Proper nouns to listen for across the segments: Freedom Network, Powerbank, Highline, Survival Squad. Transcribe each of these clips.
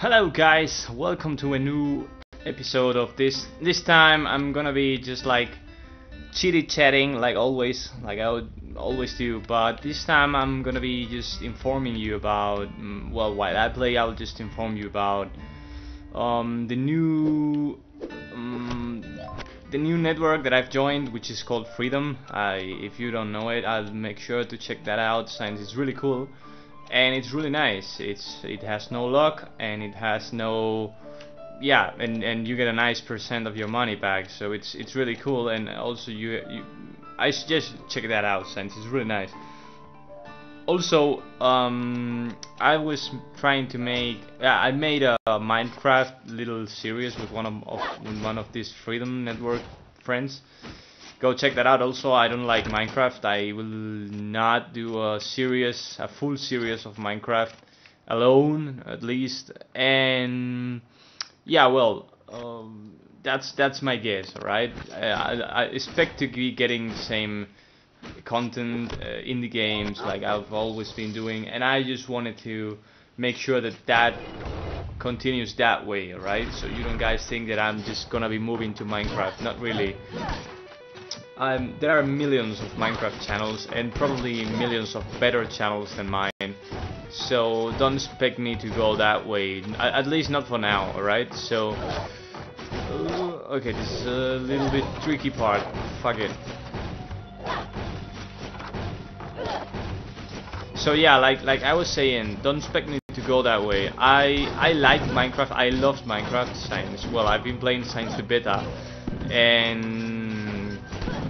Hello guys, welcome to a new episode of this. This time I'm gonna be just like chitty-chatting like always, like I would always do, but this time I'm gonna be just informing you about, well, while I play I'll just inform you about the new network that I've joined, which is called Freedom. If you don't know it, I'll make sure to check that out since it's really cool. And it's really nice. It has no luck and it has no, yeah, and you get a nice % of your money back. So it's really cool, and also I suggest you check that out since it's really nice. Also, I was trying to make, I made a Minecraft little series with one of these Freedom Network friends. Go check that out. Also, I don't like Minecraft. I will not do a full series of Minecraft alone, at least. And yeah, well, that's my guess, right? I expect to be getting the same content in the games like I've always been doing, and I just wanted to make sure that continues that way, right? So you don't guys think that I'm just gonna be moving to Minecraft. Not really. There are millions of Minecraft channels, and probably millions of better channels than mine, so don't expect me to go that way, at least not for now, alright? So, okay, this is a little bit tricky part, fuck it. So yeah, like I was saying, don't expect me to go that way. I like Minecraft, I loved Minecraft since, well, I've been playing since the beta, and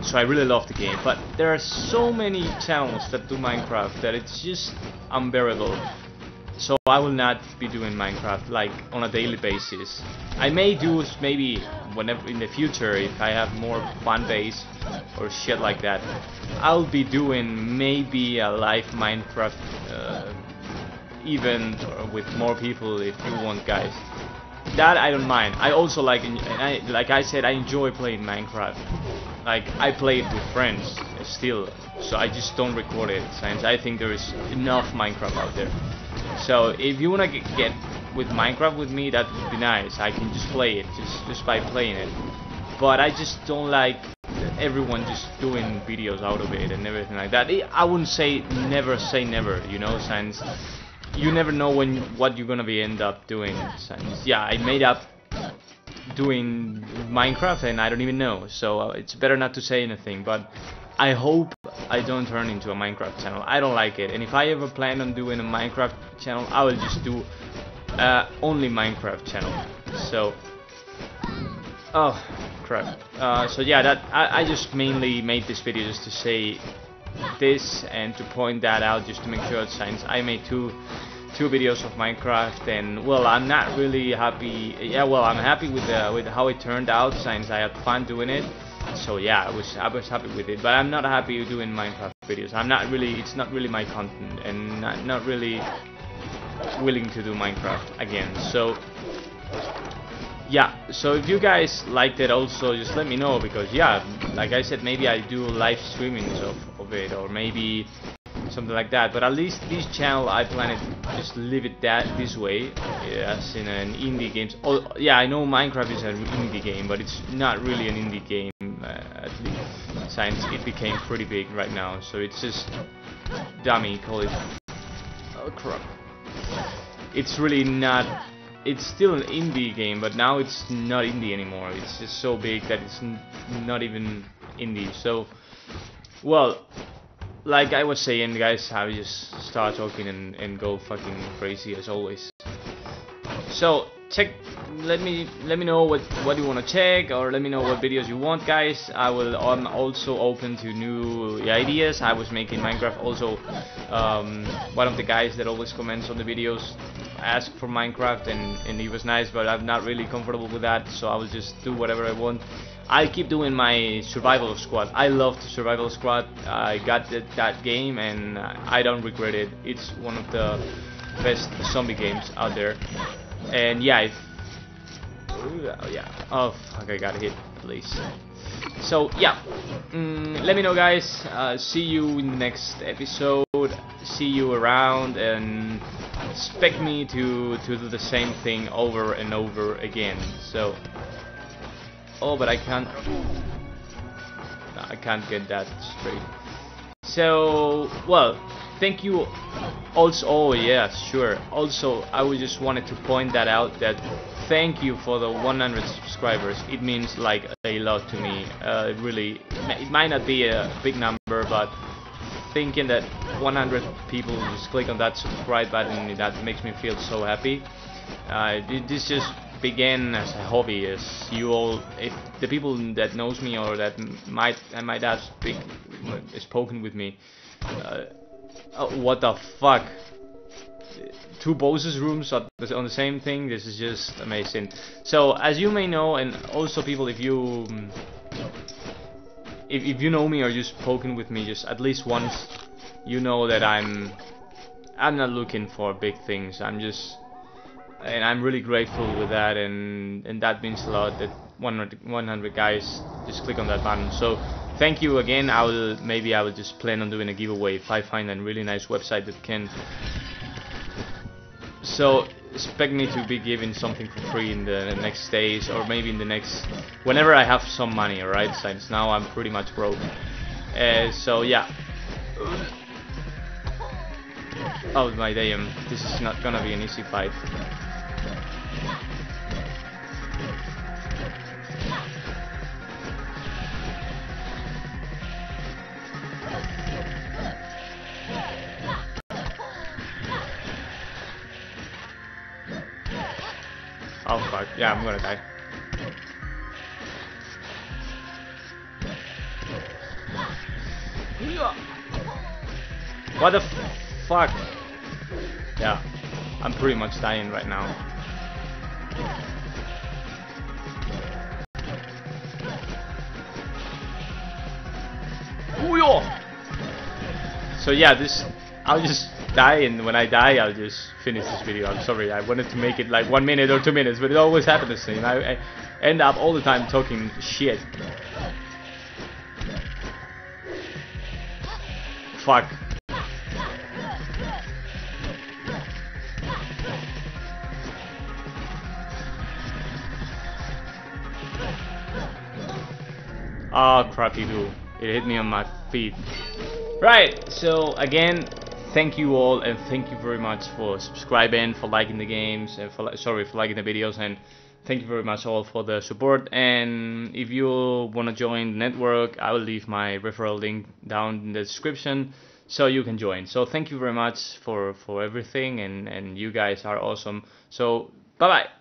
so I really love the game, but there are so many channels that do Minecraft that it's just unbearable. So I will not be doing Minecraft like on a daily basis. I may do maybe whenever in the future, if I have more fan base or shit like that, I'll be doing maybe a live Minecraft event with more people if you want, guys. That I don't mind. I also like I said, I enjoy playing Minecraft. Like, I play it with friends still, so I just don't record it since I think there is enough Minecraft out there. So if you wanna get with Minecraft with me, that would be nice. I can just play it just by playing it, but I just don't like everyone just doing videos out of it and everything like that. I wouldn't say never, you know, since you never know what you're gonna be end up doing. Since, yeah, I made up doing Minecraft and I don't even know, so it's better not to say anything, but I hope I don't turn into a Minecraft channel. I don't like it, and if I ever plan on doing a Minecraft channel, I will just do only Minecraft channel. So oh crap, so yeah, that I just mainly made this video just to say this and to point that out, just to make sure, since I made two videos of Minecraft, and well, I'm not really happy. Yeah, well, I'm happy with how it turned out since I had fun doing it. So yeah, I was happy with it, but I'm not happy doing Minecraft videos. I'm not really, it's not really my content, and not really willing to do Minecraft again. So yeah, so if you guys liked it, also just let me know, because yeah, like I said, maybe I do live streamings of it, or maybe something like that. But at least this channel, I plan it just leave it this way, as in an indie games. Oh yeah, I know Minecraft is an indie game, but it's not really an indie game, at least since it became pretty big right now. So it's just dummy call it. Oh crap! It's really not. It's still an indie game, but now it's not indie anymore. It's just so big that it's not even indie. So well, like I was saying, guys, I just start talking and go fucking crazy as always. So check, let me know what you want to check, or let me know what videos you want, guys. I will, I'm also open to new ideas. I was making Minecraft also. One of the guys that always comments on the videos asked for Minecraft, and he was nice, but I'm not really comfortable with that, so I will just do whatever I want. I keep doing my Survival Squad. I love the Survival Squad. I got that game and I don't regret it. It's one of the best zombie games out there. And yeah, oh fuck, I got hit at least. So yeah, let me know, guys. See you in the next episode. See you around, and expect me to do the same thing over and over again. So, oh, but I can't. No, I can't get that straight. So, well, thank you. Also, oh yeah, sure. Also, I was just wanted to point that out. That thank you for the 100 subscribers. It means like a lot to me. Really, it might not be a big number, but thinking that 100 people just click on that subscribe button, that makes me feel so happy. This just began as a hobby, as you all, if the people that knows me or that might have spoken with me. Oh, what the fuck? Two Boses rooms on the same thing. This is just amazing. So as you may know, and also people, if you know me or you've spoken with me just at least once, you know that I'm not looking for big things. I'm really grateful with that, and that means a lot that 100 guys just click on that button. So thank you again. Maybe I will just plan on doing a giveaway if I find a really nice website that can. So expect me to be giving something for free in the next days, or maybe in the next, whenever I have some money, right? Since now I'm pretty much broke. So yeah. Oh my damn! This is not gonna be an easy fight. Oh fuck, yeah, I'm gonna die. What the fuck? Yeah, I'm pretty much dying right now. So yeah, this, I'll just die, and when I die I'll just finish this video. I'm sorry, I wanted to make it like 1 minute or 2 minutes, but it always happens this thing. I end up all the time talking shit. Fuck. Oh crappy do. It hit me on my feet. Right, so again, thank you all, and thank you very much for subscribing, for liking the games, and for liking the videos, and thank you very much all for the support. And if you want to join the network, I will leave my referral link down in the description so you can join. So thank you very much for everything, and you guys are awesome. So bye bye.